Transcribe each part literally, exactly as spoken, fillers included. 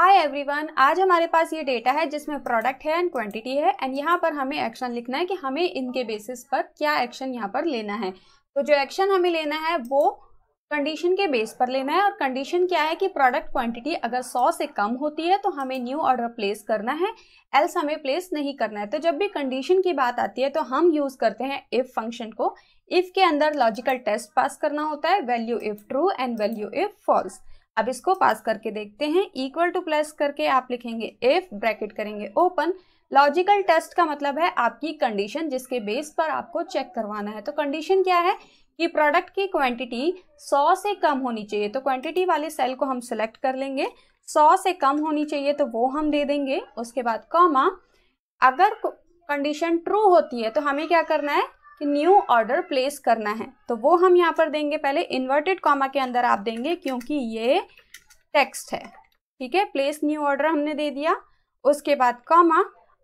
Hi everyone, आज हमारे पास ये डेटा है जिसमें प्रोडक्ट है एंड क्वांटिटी है एंड यहाँ पर हमें एक्शन लिखना है कि हमें इनके बेसिस पर क्या एक्शन यहाँ पर लेना है। तो जो एक्शन हमें लेना है वो कंडीशन के बेस पर लेना है और कंडीशन क्या है कि प्रोडक्ट क्वांटिटी अगर सौ से कम होती है तो हमें न्यू ऑर्डर प्लेस करना है, एल्स हमें प्लेस नहीं करना है। तो जब भी कंडीशन की बात आती है तो हम यूज़ करते हैं इफ़ फंक्शन को। इफ़ के अंदर लॉजिकल टेस्ट पास करना होता है, value if true and value if false. अब इसको पास करके देखते हैं। इक्वल टू प्लस करके आप लिखेंगे इफ, ब्रैकेट करेंगे ओपन। लॉजिकल टेस्ट का मतलब है आपकी कंडीशन जिसके बेस पर आपको चेक करवाना है। तो कंडीशन क्या है कि प्रोडक्ट की क्वांटिटी सौ से कम होनी चाहिए, तो क्वांटिटी वाले सेल को हम सिलेक्ट कर लेंगे। सौ से कम होनी चाहिए तो वो हम दे देंगे। उसके बाद कॉमा, अगर कंडीशन ट्रू होती है तो हमें क्या करना है कि न्यू ऑर्डर प्लेस करना है, तो वो हम यहाँ पर देंगे। पहले इन्वर्टेड कॉमा के अंदर आप देंगे क्योंकि ये टेक्स्ट है, ठीक है। प्लेस न्यू ऑर्डर हमने दे दिया। उसके बाद कॉमा,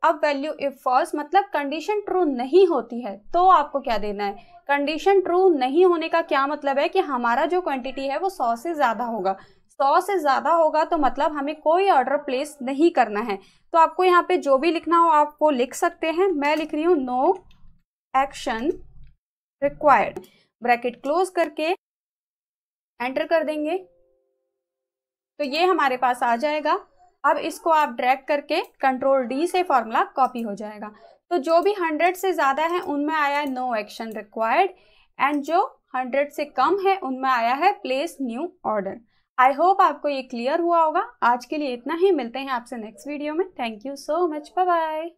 अब वैल्यू इफ फॉल्स मतलब कंडीशन ट्रू नहीं होती है तो आपको क्या देना है। कंडीशन ट्रू नहीं होने का क्या मतलब है कि हमारा जो क्वांटिटी है वो सौ से ज़्यादा होगा। सौ से ज़्यादा होगा तो मतलब हमें कोई ऑर्डर प्लेस नहीं करना है। तो आपको यहाँ पे जो भी लिखना हो आप वो लिख सकते हैं। मैं लिख रही हूँ no action required, bracket close करके एंटर कर देंगे तो ये हमारे पास आ जाएगा। अब इसको आप ड्रैग करके कंट्रोल डी से फॉर्मूला कॉपी हो जाएगा। तो जो भी हंड्रेड से ज़्यादा है उनमें आया है नो एक्शन रिक्वायर्ड एंड जो हंड्रेड से कम है उनमें आया है place new order. I hope आपको ये क्लियर हुआ होगा। आज के लिए इतना ही, मिलते हैं आपसे नेक्स्ट वीडियो में। Thank you so much, bye bye.